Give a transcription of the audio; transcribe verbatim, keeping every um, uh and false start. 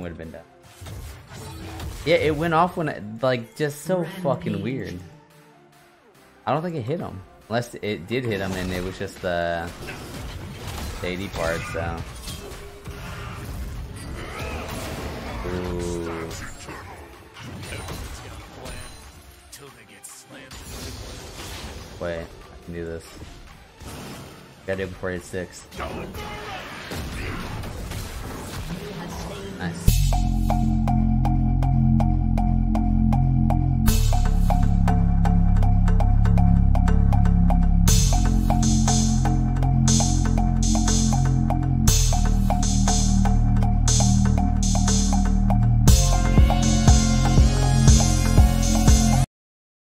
would have been done. Yeah, it went off when it, like, just so Rampage. Fucking weird. I don't think it hit him. Unless it did hit him and it was just the shady part, so. Ooh. Wait, I can do this. Gotta do it before I hit six. Nice.